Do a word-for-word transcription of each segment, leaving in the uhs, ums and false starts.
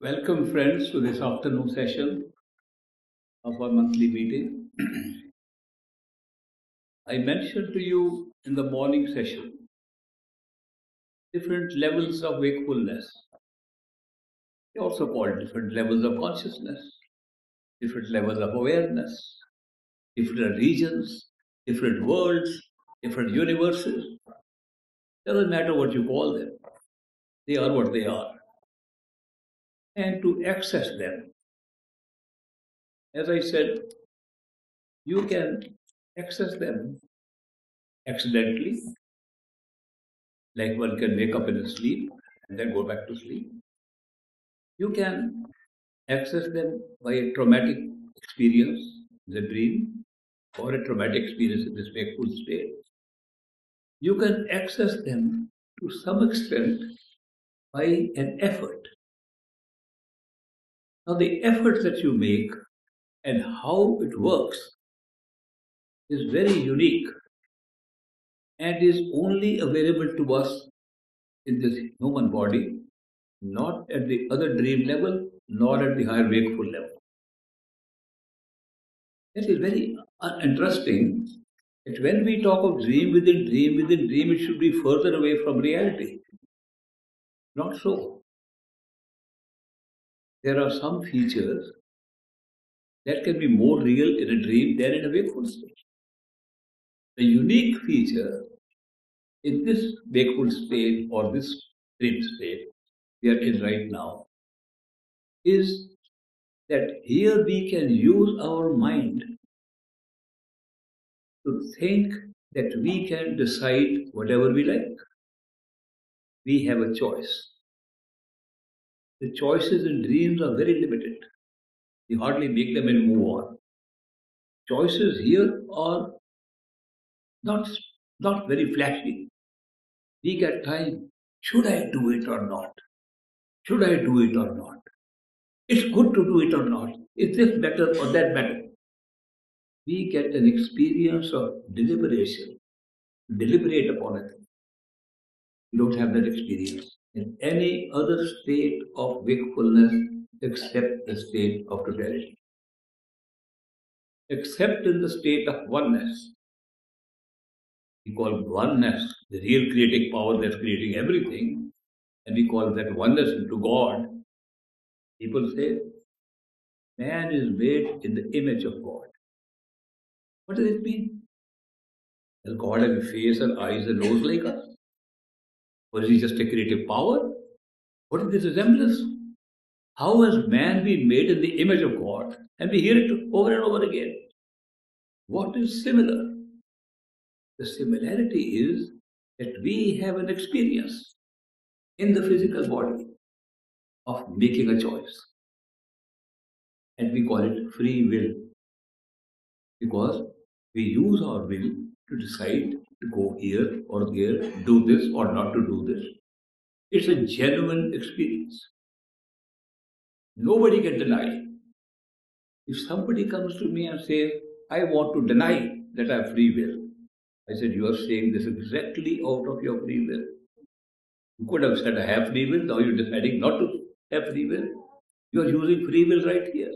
Welcome, friends, to this afternoon session of our monthly meeting. I mentioned to you in the morning session different levels of wakefulness. They also called different levels of consciousness, different levels of awareness, different regions, different worlds, different universes. Doesn't matter what you call them, they are what they are. And to access them, as I said, you can access them accidentally, like one can wake up in a sleep and then go back to sleep. You can access them by a traumatic experience in the dream or a traumatic experience in this wakeful state. You can access them to some extent by an effort. Now, the effort that you make and how it works is very unique and is only available to us in this human body, not at the other dream level, nor at the higher wakeful level. It is very interesting that when we talk of dream within dream within dream, it should be further away from reality. Not so. There are some features that can be more real in a dream than in a wakeful state. The unique feature in this wakeful state or this dream state we are in right now is that here we can use our mind to think that we can decide whatever we like. We have a choice. The choices in dreams are very limited. You hardly make them and move on. Choices here are not, not very flashy. We get time. Should I do it or not? Should I do it or not? It's good to do it or not? Is this better or that better? We get an experience of deliberation, deliberate upon it. You don't have that experience in any other state of wakefulness except the state of totality. Except in the state of oneness. We call oneness the real creating power that's creating everything, and we call that oneness into God. People say, man is made in the image of God. What does it mean? Does God have a face and eyes and nose like us? Or is he just a creative power? What is this resemblance? How has man been made in the image of God? And we hear it over and over again. What is similar? The similarity is that we have an experience in the physical body of making a choice. And we call it free will. Because we use our will to decide to go here or there, do this or not to do this. It's a genuine experience. Nobody can deny. If somebody comes to me and says, I want to deny that I have free will, I said, you are saying this exactly out of your free will. You could have said, I have free will, now you're deciding not to have free will. You are using free will right here.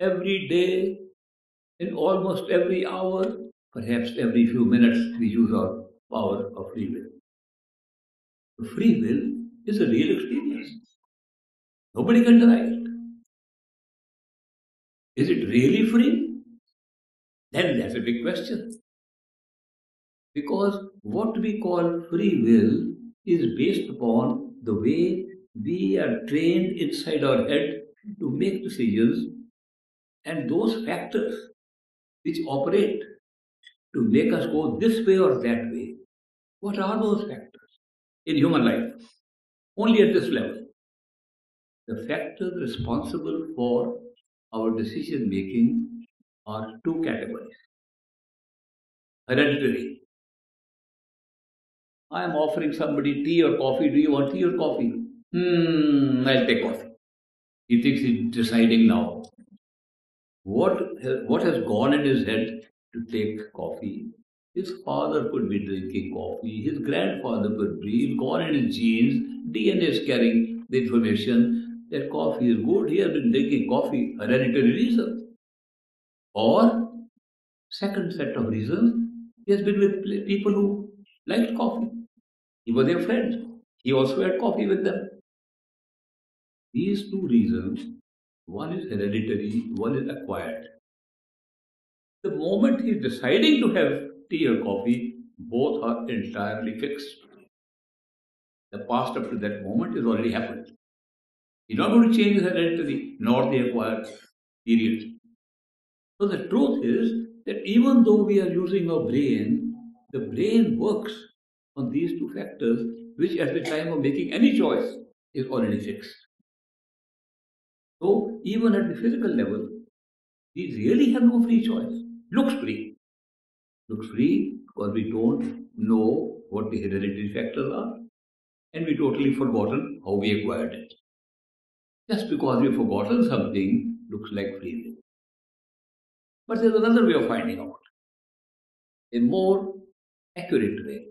Every day, in almost every hour, perhaps every few minutes we use our power of free will. The free will is a real experience. Nobody can deny it. Is it really free? Then that's a big question. Because what we call free will is based upon the way we are trained inside our head to make decisions, and those factors which operate to make us go this way or that way. What are those factors in human life? Only at this level. The factors responsible for our decision making are two categories. Hereditary. I am offering somebody tea or coffee. Do you want tea or coffee? Hmm, I'll take coffee. He thinks he's deciding now. What, what has gone in his head to take coffee? His father could be drinking coffee, his grandfather could be, gone in his genes, D N A is carrying the information Their coffee is good. He has been drinking coffee, hereditary reasons. Or, second set of reasons, he has been with people who liked coffee. He was their friend. He also had coffee with them. These two reasons, one is hereditary, one is acquired. The moment he is deciding to have tea or coffee, both are entirely fixed. The past up to that moment has already happened. He's not going to change his hereditary nor the acquired period. So the truth is that even though we are using our brain, the brain works on these two factors, which at the time of making any choice is already fixed. So, even at the physical level, we really have no free choice. Looks free. Looks free because we don't know what the hereditary factors are, and we totally forgotten how we acquired it. Just because we've forgotten something looks like free will. But there's another way of finding out. A more accurate way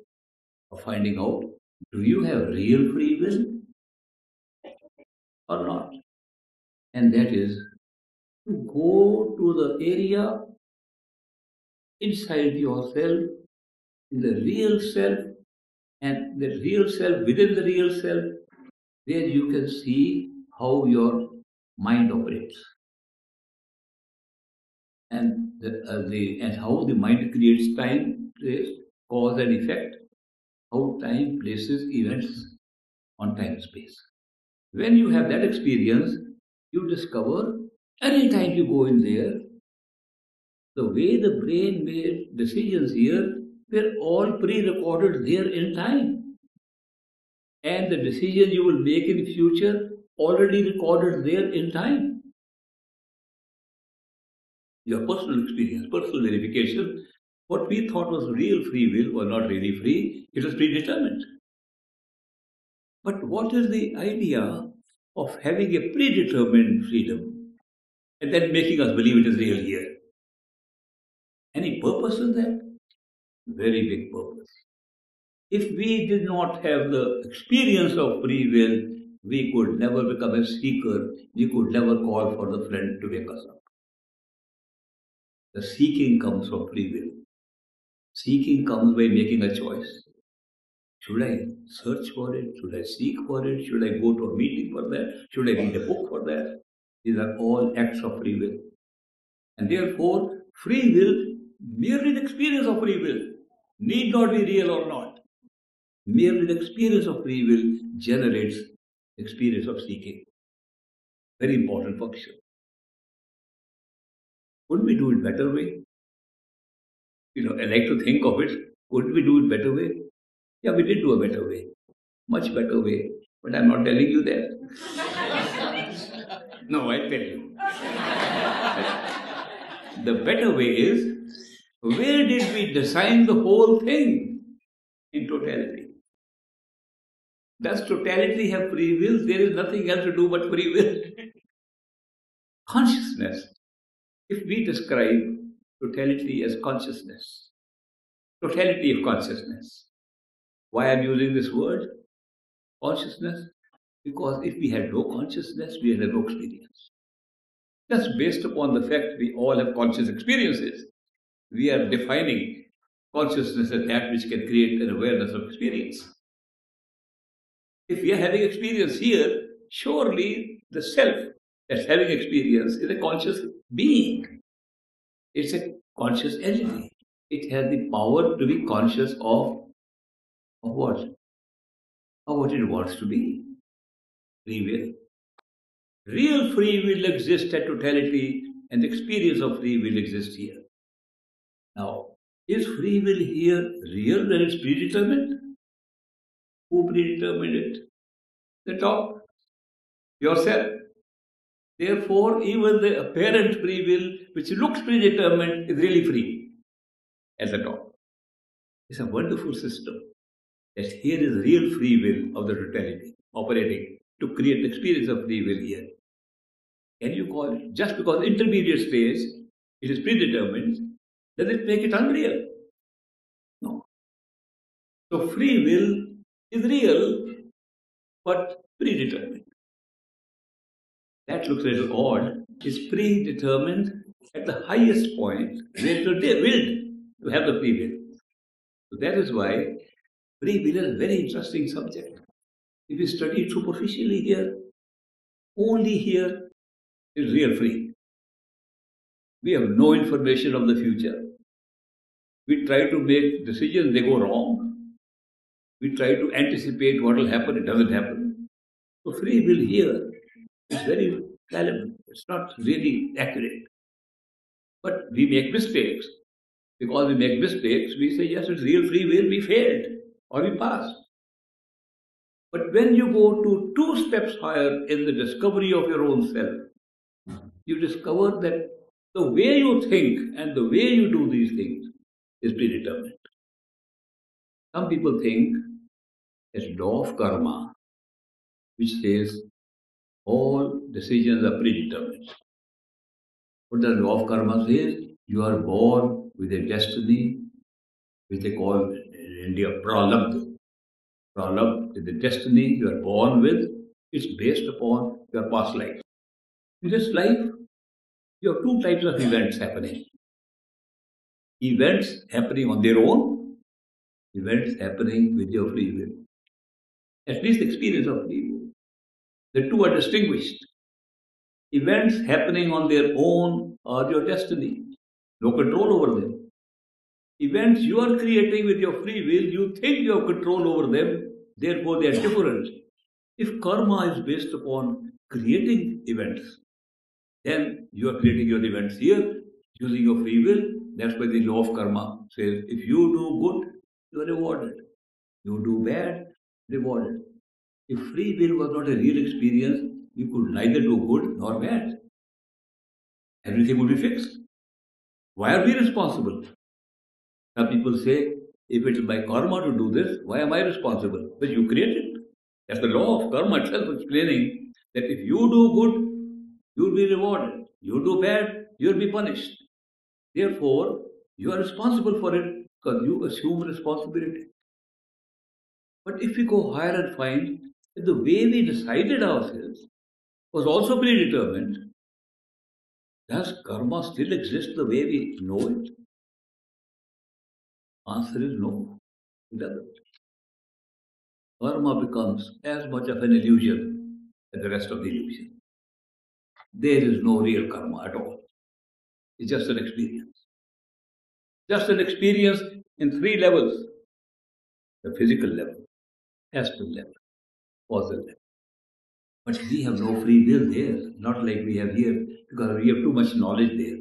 of finding out, do you have real free will or not? And that is to go to the area inside yourself, in the real self, and the real self within the real self, where you can see how your mind operates, and the, uh, the and how the mind creates time, place, cause and effect, how time places events on time space. When you have that experience, you discover any time you go in there, the way the brain made decisions here were all pre-recorded there in time. And the decision you will make in the future already recorded there in time. Your personal experience, personal verification, what we thought was real free will or not really free, it was predetermined. But what is the idea of having a predetermined freedom and then making us believe it is real here? Any purpose in that? Very big purpose. If we did not have the experience of free will, we could never become a seeker. We could never call for the friend to wake us up. The seeking comes from free will. Seeking comes by making a choice. Should I search for it? Should I seek for it? Should I go to a meeting for that? Should I read a book for that? These are all acts of free will. And therefore, free will, merely the experience of free will, need not be real or not. Merely the experience of free will generates experience of seeking. Very important function. Could we do it better way? You know, I like to think of it. Could we do it better way? Yeah, we did do a better way, much better way, but I'm not telling you that. No, I'll tell you. The better way is, where did we design the whole thing in totality? Does totality have free will? There is nothing else to do but free will. Consciousness. If we describe totality as consciousness, totality of consciousness. Why I'm using this word, consciousness? Because if we had no consciousness, we had no experience. Just based upon the fact we all have conscious experiences, we are defining consciousness as that which can create an awareness of experience. If we are having experience here, surely the self that's having experience is a conscious being. It's a conscious entity. It has the power to be conscious of Of what? Of what it wants to be. Free will. Real free will exists at totality, and the experience of free will exists here. Now, is free will here real when it's predetermined? Who predetermined it? The top. Yourself. Therefore, even the apparent free will, which looks predetermined, is really free. At the top. It's a wonderful system. That here is real free will of the totality operating to create the experience of free will here. Can you call it? Just because intermediate stage, it is predetermined, does it make it unreal? No. So free will is real but predetermined. That looks a little odd. Is predetermined at the highest point where to be willed to have the free will. So that is why free will is a very interesting subject. If you study it superficially here, only here is real free. We have no information of the future. We try to make decisions, they go wrong. We try to anticipate what will happen, it doesn't happen. So free will here is very fallible. It's not really accurate. But we make mistakes. Because we make mistakes, we say, yes, it's real free will, we failed or we passed. But when you go to two steps higher in the discovery of your own self, you discover that the way you think and the way you do these things is predetermined. Some people think it's law of karma, which says all decisions are predetermined. But the law of karma says you are born with a destiny, which they call in India pralabdha. Pralabdha is the destiny you are born with. It's based upon your past life. In this life, you have two types of events happening. Events happening on their own, events happening with your free will. At least the experience of free will. The two are distinguished. Events happening on their own are your destiny. No control over them. Events you are creating with your free will, you think you have control over them, therefore they are different. If karma is based upon creating events, then you are creating your events here, using your free will. That's why the law of karma says, if you do good, you are rewarded. You do bad, rewarded. If free will was not a real experience, you could neither do good nor bad. Everything would be fixed. Why are we responsible? Some people say, if it is my karma to do this, why am I responsible? But you create it. That's the law of karma itself explaining that if you do good, you will be rewarded. You do bad, you will be punished. Therefore, you are responsible for it because you assume responsibility. But if we go higher and find that the way we decided ourselves was also predetermined, does karma still exist the way we know it? Answer is no, it doesn't. Karma becomes as much of an illusion as the rest of the illusion. There is no real karma at all. It's just an experience. Just an experience in three levels. The physical level, astral level, causal level. But we have no free will there, not like we have here, because we have too much knowledge there.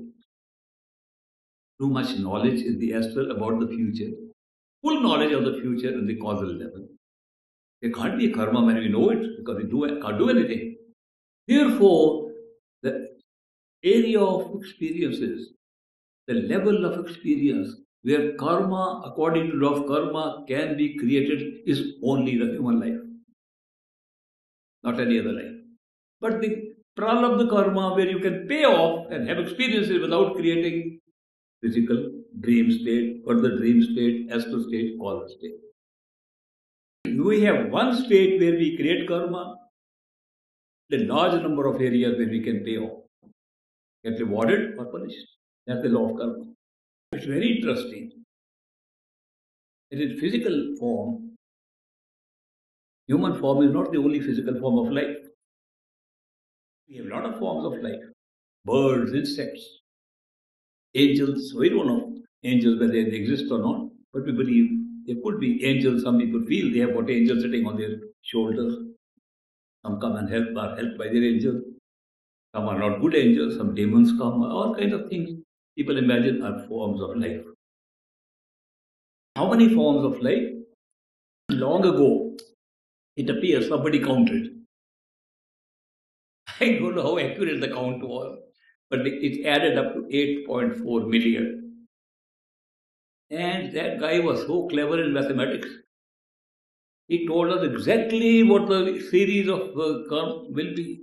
Too much knowledge in the astral about the future. Full knowledge of the future in the causal level. There can't be a karma when we know it, because we do, can't do anything. Therefore, the area of experiences, the level of experience where karma, according to law of karma, can be created is only the human life. Not any other life. But the pralabdha karma where you can pay off and have experiences without creating physical dream state, further dream state, astral state, causal state. We have one state where we create karma, a large number of areas where we can pay off, get rewarded or punished. That's the law of karma. It's very interesting. And in physical form, human form is not the only physical form of life. We have a lot of forms of life. Birds, insects, angels. We don't know angels whether they exist or not. But we believe there could be angels. Some people feel they have got angels sitting on their shoulders. Some come and help, are helped by their angels. Some are not good angels. Some demons come. All kinds of things people imagine are forms of life. How many forms of life? Long ago, it appears somebody counted. I don't know how accurate the count was, but it added up to eight point four million. And that guy was so clever in mathematics. He told us exactly what the series of uh, curves will be.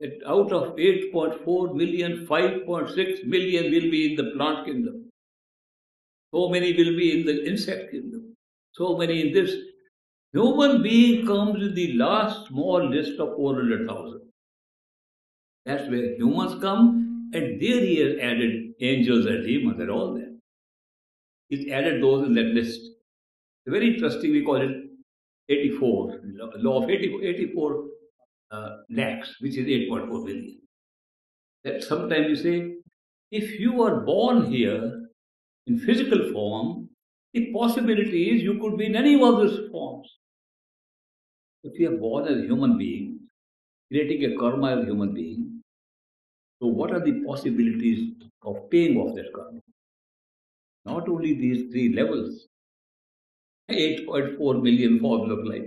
That out of eight point four million, five point six million will be in the plant kingdom. So many will be in the insect kingdom. So many in this. Human being comes in the last small list of four hundred thousand. That's where humans come, and there he has added angels and demons and all that. He's added those in that list. Very interesting, we call it eighty-four, law of eighty-four, eighty-four uh, lakhs, which is eight point four billion. That sometimes you say, if you are born here in physical form, the possibility is you could be in any of these forms. If we are born as human beings, creating a karma as human being, so what are the possibilities of paying off that karma? Not only these three levels, eight point four million forms of life.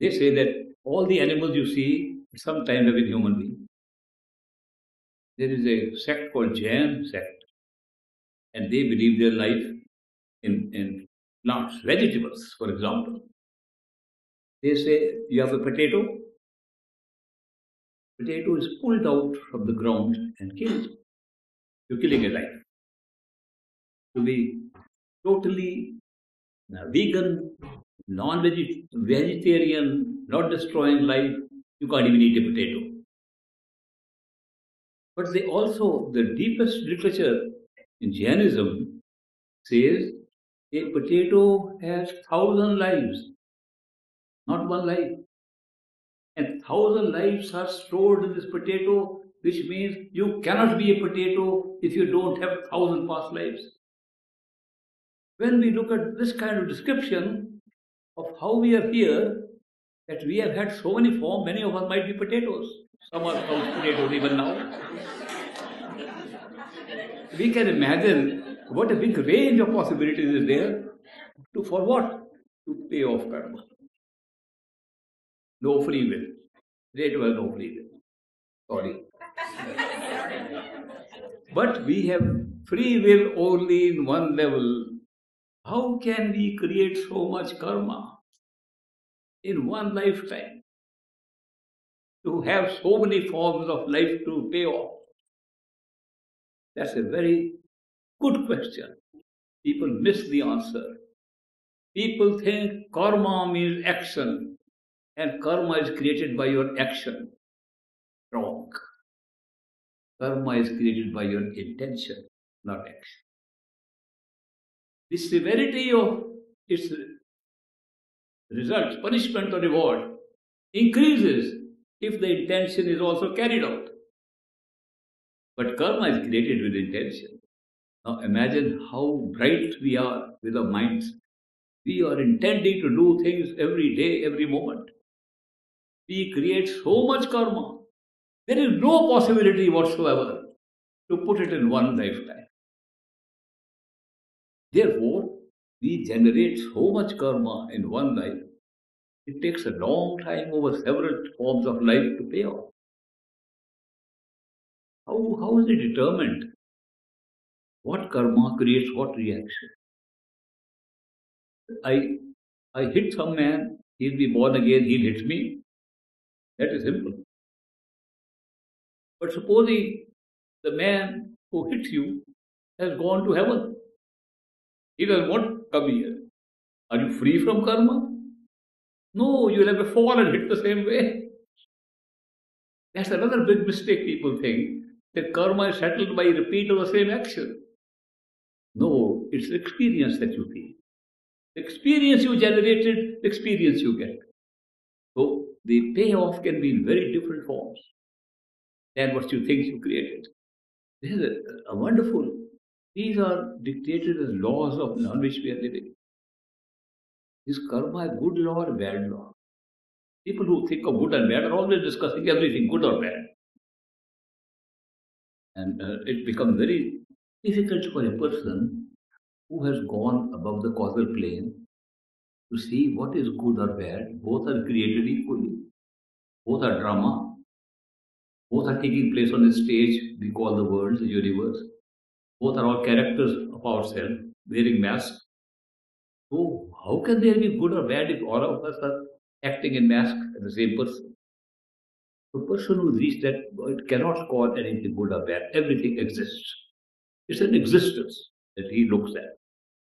They say that all the animals you see sometimes have been human beings. There is a sect called Jain sect, and they believe their life in, in plants, vegetables, for example. They say you have a potato. Potato is pulled out from the ground and killed. You're killing a life. To be totally vegan, non-vegetarian, not destroying life, you can't even eat a potato. But they also, the deepest literature in Jainism says a potato has thousand lives, not one life. And thousand lives are stored in this potato, which means you cannot be a potato if you don't have thousand past lives. When we look at this kind of description of how we are here, that we have had so many forms, many of us might be potatoes. Some are house potatoes even now. We can imagine what a big range of possibilities is there. To, for what? To pay off karma. No free will. Great well, no free will. Sorry. But we have free will only in one level. How can we create so much karma in one lifetime? To have so many forms of life to pay off? That's a very good question. People miss the answer. People think karma means action, and karma is created by your action. Wrong. Karma is created by your intention, not action. The severity of its results, punishment or reward, increases if the intention is also carried out. But karma is created with intention. Now imagine how bright we are with our minds. We are intending to do things every day, every moment. We create so much karma. There is no possibility whatsoever to put it in one lifetime. Therefore, we generate so much karma in one life. It takes a long time over several forms of life to pay off. How, how is it determined? What karma creates what reaction? I, I hit some man, he'll be born again, he'll hit me. That is simple. But supposing the man who hits you has gone to heaven. He doesn't want to come here. Are you free from karma? No, you'll have a fall and hit the same way. That's another big mistake people think, that karma is settled by repeat of the same action. No, it's experience that you feel. The experience you generated, the experience you get. So the payoff can be in very different forms than what you think you created. This is a, a wonderful. These are dictated as laws of on which we are living. Is karma a good law or bad law? People who think of good and bad are always discussing everything, good or bad. And uh, it becomes very difficult for a person who has gone above the causal plane to see what is good or bad. Both are created equally. Both are drama. Both are taking place on a stage we call the world, the universe. Both are all characters of ourselves, wearing masks. So, how can there be good or bad if all of us are acting in mask as the same person? The person who reached that, it cannot call anything good or bad. Everything exists. It's an existence that he looks at.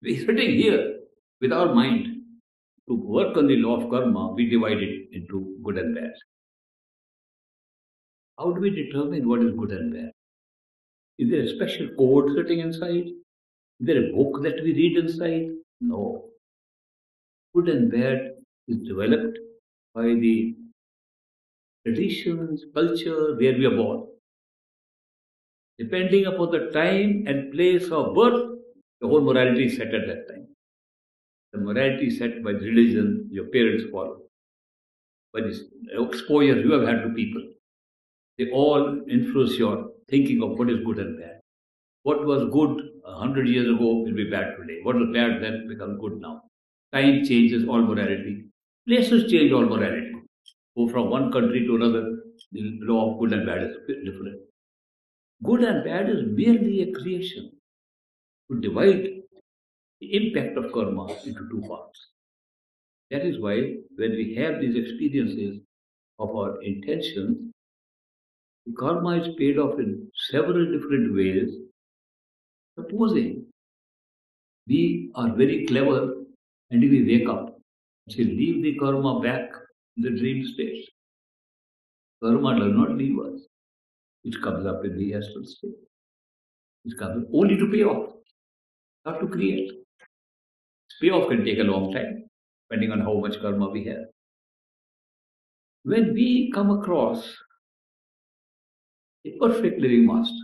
We're sitting here with our mind. To work on the law of karma, we divide it into good and bad. How do we determine what is good and bad? Is there a special code sitting inside? Is there a book that we read inside? No. Good and bad is developed by the traditions, culture, where we are born. Depending upon the time and place of birth, the whole morality is set at that time. The morality is set by the religion your parents follow, by the exposure you have had to people. They all influence your thinking of what is good and bad. What was good a hundred years ago will be bad today. What was bad then becomes good now. Time changes all morality. Places change all morality. Go from one country to another, the law of good and bad is different. Good and bad is merely a creation to divide the impact of karma into two parts. That is why when we have these experiences of our intentions, karma is paid off in several different ways. Supposing we are very clever and we wake up, say, leave the karma back in the dream space. Karma does not leave us. It comes up in the astral space. It comes only to pay off, not to create. Payoff can take a long time, depending on how much karma we have. When we come across a perfect living master,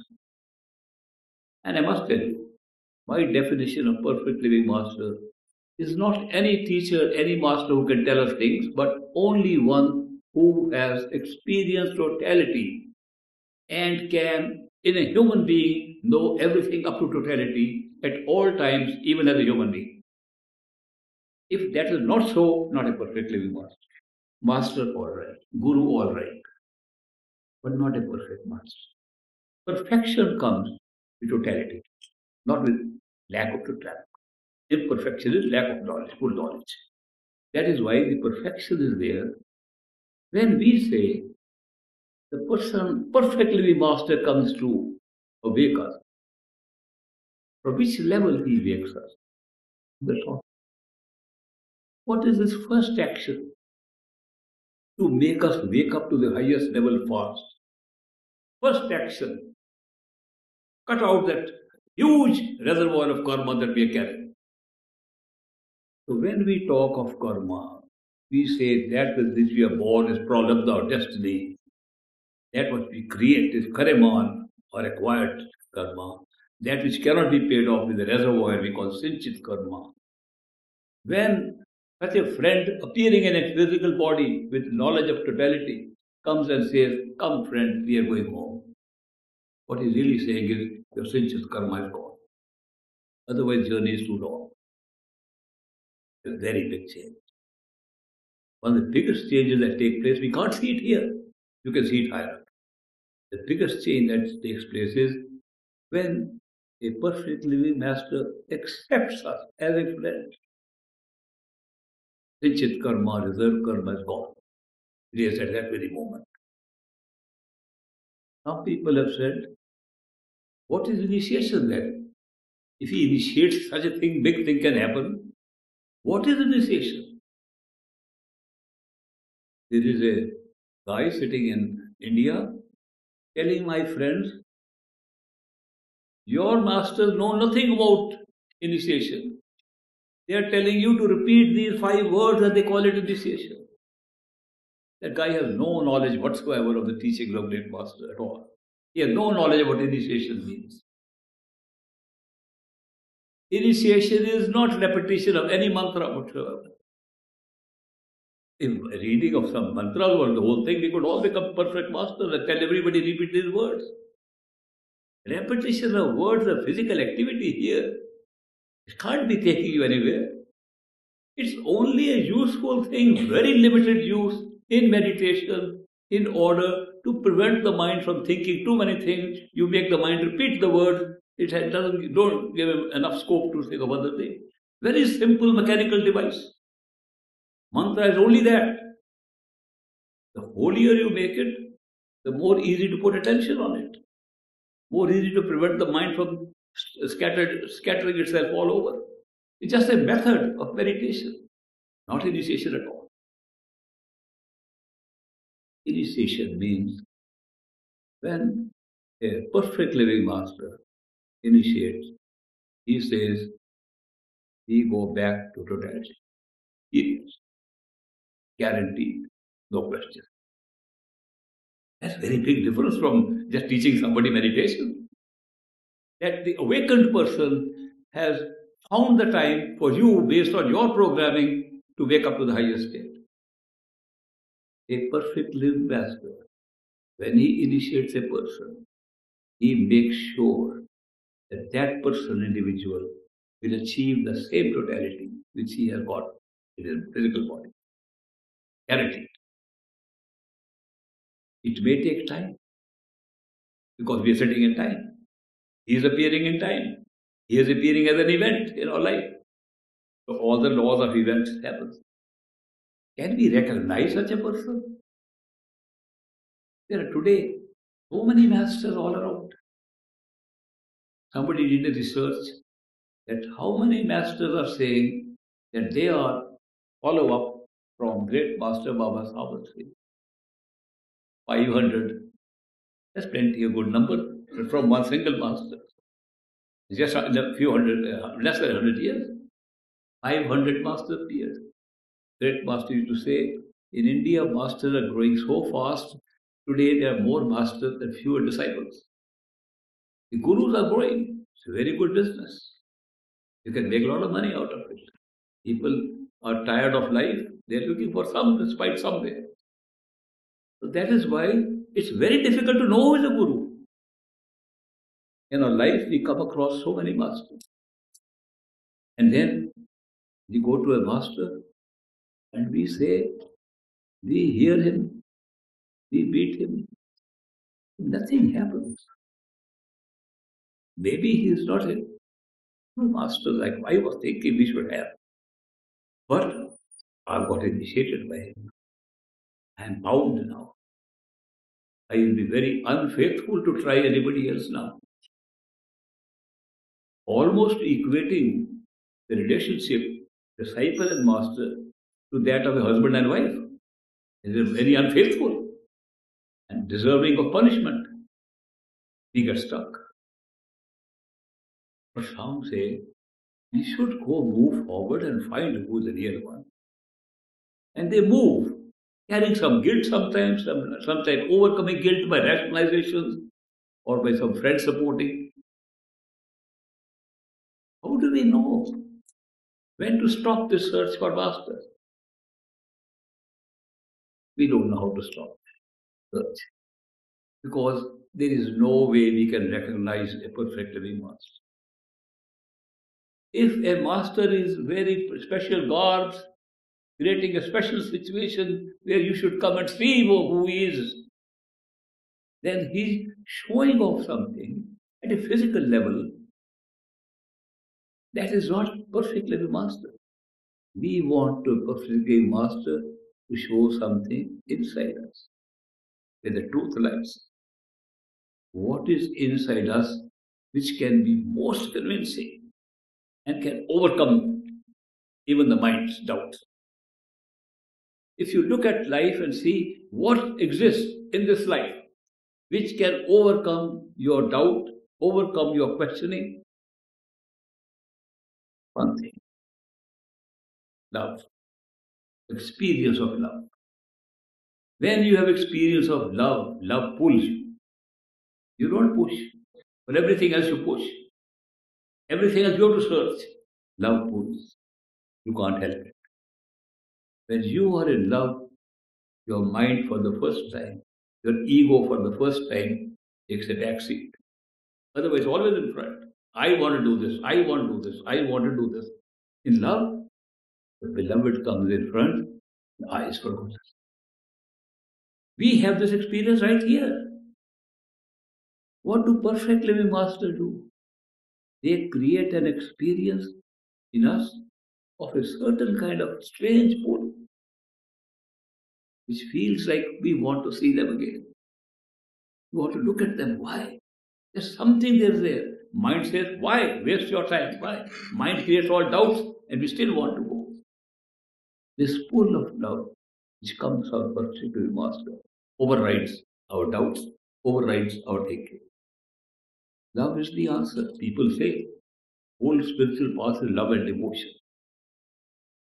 and I must tell you, my definition of perfect living master is not any teacher, any master who can tell us things, but only one who has experienced totality and can, in a human being, know everything up to totality at all times, even as a human being. If that is not so, not a perfect living master. Master, all right. Guru, all right. But not a perfect master. Perfection comes with totality, not with lack of totality. Imperfection is lack of knowledge, full knowledge. That is why the perfection is there. When we say the person, perfect living master comes to awake us, from which level he wakes us? The top. What is his first action to make us wake up to the highest level fast? First action, cut out that huge reservoir of karma that we are carrying. So when we talk of karma, we say that with which we are born is pralabdha or destiny. That what we create is karman or acquired karma. That which cannot be paid off with a reservoir we call sinchit karma. When such a friend appearing in a physical body with knowledge of totality comes and says, come friend, we are going home. What he's really saying is, your sinchit karma is gone. Otherwise, journey is too long. It's a very big change. One of the biggest changes that take place, we can't see it here. You can see it higher up. The biggest change that takes place is when a perfect living master accepts us as a friend. Sinchit karma, reserve karma is gone. It is at that very moment. Some people have said, what is initiation then? If he initiates such a thing, big thing can happen. What is initiation? There is a guy sitting in India telling my friends, your masters know nothing about initiation. They are telling you to repeat these five words and they call it initiation. That guy has no knowledge whatsoever of the teachings of Great Master at all. He has no knowledge of what initiation means. Initiation is not repetition of any mantra whatsoever. If reading of some mantra or the whole thing, we could all become perfect masters and tell everybody repeat these words. Repetition of words of physical activity here, it can't be taking you anywhere. It's only a useful thing, very limited use in meditation, in order to prevent the mind from thinking too many things. You make the mind repeat the words. It doesn't, don't give enough scope to think of other things. Very simple mechanical device. Mantra is only that. The holier you make it, the more easy to put attention on it. More easy to prevent the mind from Scattered, scattering itself all over. It's just a method of meditation, not initiation at all. Initiation means When a perfect living master initiates, he says, we go back to totality. Yes. Guaranteed, no question. That's a very big difference from just teaching somebody meditation. That the awakened person has found the time for you, based on your programming, to wake up to the highest state. A perfect living master, when he initiates a person, he makes sure that that person, individual, will achieve the same totality which he has got in his physical body. Guaranteed. It may take time, because we are sitting in time. He is appearing in time. He is appearing as an event in our life. So all the laws of events happen. Can we recognize such a person? There are today so many masters all around. Somebody did a research that how many masters are saying that they are follow-up from great master Baba Sahib Singh. five hundred. That's plenty, a good number, but from one single master. Just a few hundred, uh, less than one hundred years. five hundred master peers. Great master used to say, in India, masters are growing so fast. Today, there are more masters and fewer disciples. The gurus are growing. It's a very good business. You can make a lot of money out of it. People are tired of life. They are looking for some respite somewhere. So that is why it's very difficult to know who is a guru. In our life, we come across so many masters. And then we go to a master and we say, we hear him, we meet him. Nothing happens. Maybe he is not a true master like I was thinking we should have. But I got initiated by him. I am bound now. I will be very unfaithful to try anybody else now. Almost equating the relationship, disciple and master, to that of a husband and wife. It is very unfaithful and deserving of punishment. We get stuck. But some say, we should go move forward and find who is the real one. And they move, carrying some guilt sometimes, sometimes overcoming guilt by rationalizations or by some friend supporting. How do we know when to stop this search for masters? We don't know how to stop search, because there is no way we can recognize a perfect living master. If a master is wearing special garbs, creating a special situation where you should come and see who he is, then he's showing off something at a physical level. That is not perfect living master. We want to perfect living master to show something inside us, where the truth lies. What is inside us which can be most convincing and can overcome even the mind's doubt? If you look at life and see what exists in this life which can overcome your doubt, overcome your questioning, one thing, love, experience of love. When you have experience of love, love pulls you. You don't push, but everything else you push. Everything else you have to search. Love pulls. You can't help it. When you are in love, your mind for the first time, your ego for the first time takes a back seat. Otherwise, always in front. I want to do this, I want to do this, I want to do this. In love, the beloved comes in front, the eyes for goodness. We have this experience right here. What do perfect living masters do? They create an experience in us of a certain kind of strange pull, which feels like we want to see them again. We want to look at them. Why? There's something there there. Mind says, why? Waste your time. Why? Mind creates all doubts and we still want to go. This pull of love which comes out of perfect living master overrides our doubts, overrides our thinking. Love is the answer. People say, whole spiritual path is love and devotion.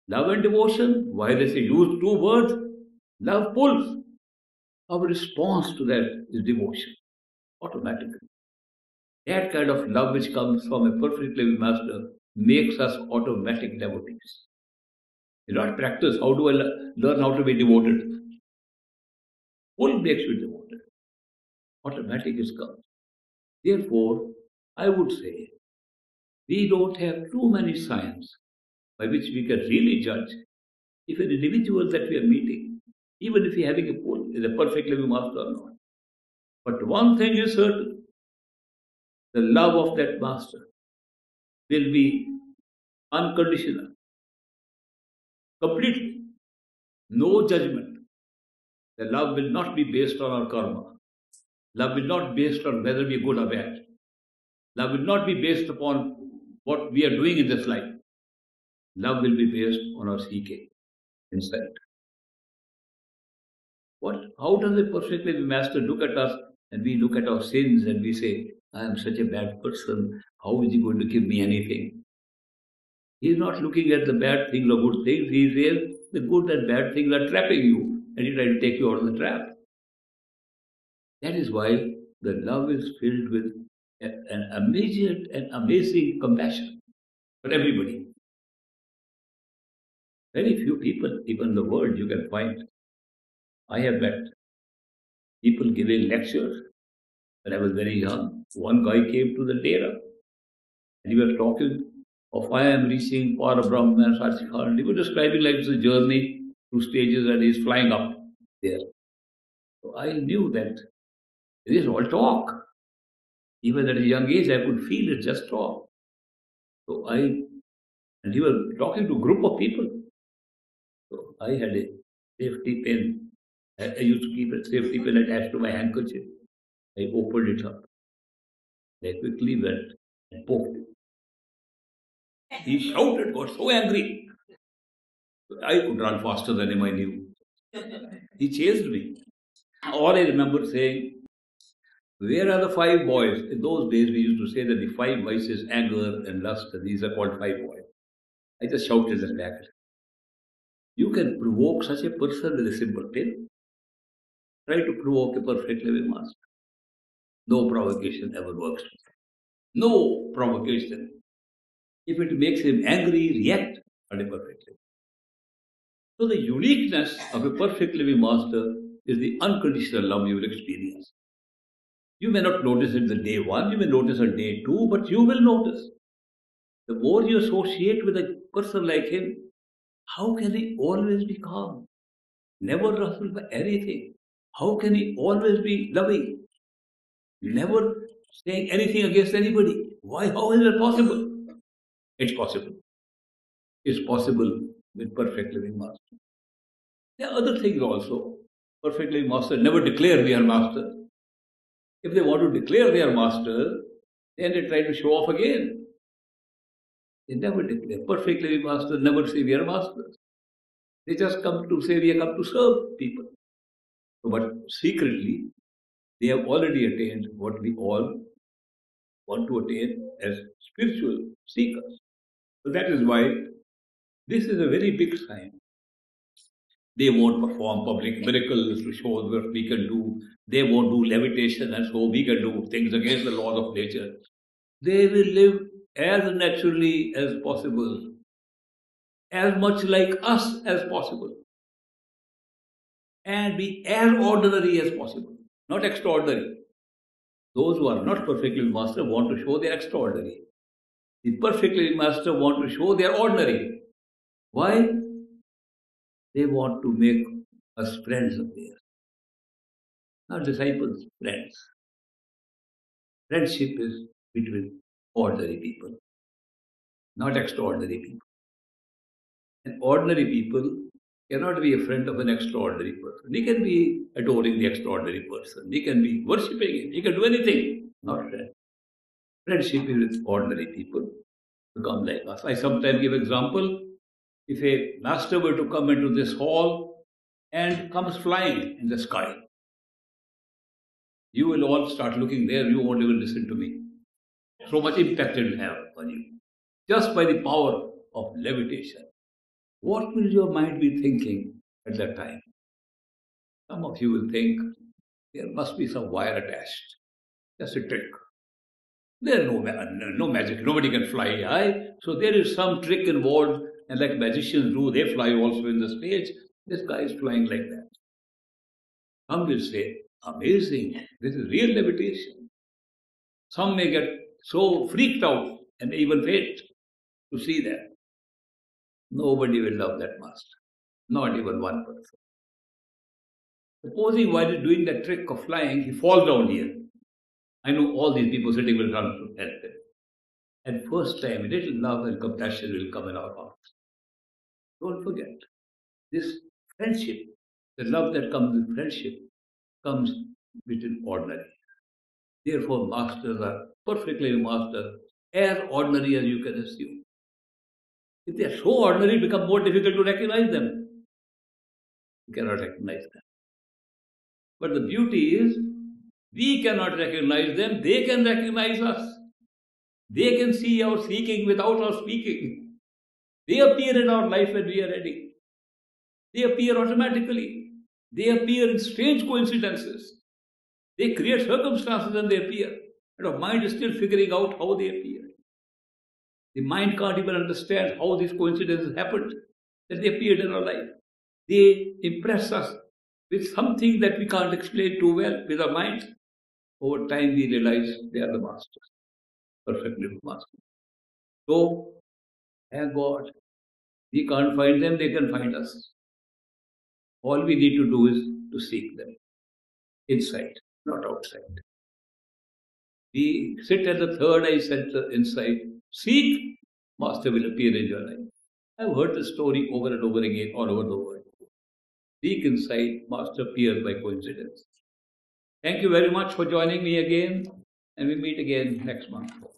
Love and devotion, why they say use two words, love pulls. Our response to that is devotion, automatically. That kind of love which comes from a perfect living master makes us automatic devotees. You not practice, how do I learn how to be devoted? Pull makes me devoted. Automatic is comes. Therefore, I would say, we don't have too many signs by which we can really judge if an individual that we are meeting, even if he is having a pull, is a perfect living master or not. But one thing is certain, the love of that master will be unconditional, completely, no judgment. The love will not be based on our karma. Love will not be based on whether we are good or bad. Love will not be based upon what we are doing in this life. Love will be based on our seeking inside. What? How does a perfectly master look at us and we look at our sins and we say, I am such a bad person, how is he going to give me anything? He is not looking at the bad things or good things. He says, the good and bad things are trapping you and he tries to take you out of the trap. That is why the love is filled with an immediate and amazing compassion for everybody. Very few people, even in the world, you can find. I have met people giving lectures when I was very young. One guy came to the Dera and he was talking of I am reaching Para Brahma and Sachikhar. He was describing like it's a journey through stages and he's flying up there. So I knew that this is all talk. Even at a young age, I could feel it just talk. So I, and he was talking to a group of people. So I had a safety pin. I, I used to keep a safety pin attached to my handkerchief. I opened it up. I quickly went and poked it. He shouted, got so angry. I could run faster than him, I knew. He chased me. All I remember saying, where are the five boys? In those days we used to say that the five vices, anger and lust, and these are called five boys. I just shouted and back. You can provoke such a person with a simple pin. Try to provoke a perfect living master. No provocation ever works. No provocation. If it makes him angry, react adequately. So the uniqueness of a perfect living master is the unconditional love you will experience. You may not notice it on day one, you may notice on day two, but you will notice. The more you associate with a person like him, how can he always be calm? Never ruffled by anything. How can he always be loving? Never saying anything against anybody. Why? How is that possible? It's possible. It's possible with perfect living master. There are other things also. Perfect living master never declare they are master. If they want to declare they are master, then they try to show off again. They never declare. Perfect living master never say we are masters. They just come to say we have come to serve people. But secretly, they have already attained what we all want to attain as spiritual seekers. So that is why this is a very big sign. They won't perform public miracles to show what we can do. They won't do levitation and so we can do things against the laws of nature. They will live as naturally as possible, as much like us as possible, and be as ordinary as possible, not extraordinary. Those who are not perfectly master want to show they are extraordinary. The perfectly master want to show they are ordinary. Why? They want to make us friends of theirs. Not disciples, friends. Friendship is between ordinary people, not extraordinary people. And ordinary people cannot be a friend of an extraordinary person. He can be adoring the extraordinary person. He can be worshipping him. He can do anything. Not friend. Friendship is with ordinary people who come like us. I sometimes give example. If a master were to come into this hall and comes flying in the sky, You will all start looking there, you won't even listen to me. So much impact it will have on you, just by the power of levitation. What will your mind be thinking at that time? Some of you will think, there must be some wire attached. That's a trick. There's no, no magic, nobody can fly high, so there is some trick involved, and like magicians do, they fly also in the stage. This guy is flying like that. Some will say, amazing, this is real levitation. Some may get so freaked out and even faint to see that. Nobody will love that master, not even one person. Supposing while he's doing that trick of flying, he falls down here. I know all these people sitting will run to help him. And first time, a little love and compassion will come in our hearts. Don't forget, this friendship, the love that comes with friendship, comes between ordinary. Therefore, masters are perfectly masters, as ordinary as you can assume. If they are so ordinary, it becomes more difficult to recognize them. You cannot recognize them. But the beauty is, we cannot recognize them, they can recognize us. They can see our seeking without our speaking. They appear in our life when we are ready. They appear automatically. They appear in strange coincidences. They create circumstances and they appear. And our mind is still figuring out how they appear. The mind can't even understand how these coincidences happened, that they appeared in our life. They impress us with something that we can't explain too well with our minds. Over time we realize they are the masters, perfectly masters. So, thank God, we can't find them, they can find us. All we need to do is to seek them, inside, not outside. We sit at the third eye center inside, seek, master will appear in your life. I've heard the story over and over again all over the world. Seek inside, master appears by coincidence. Thank you very much for joining me again, and we meet again next month.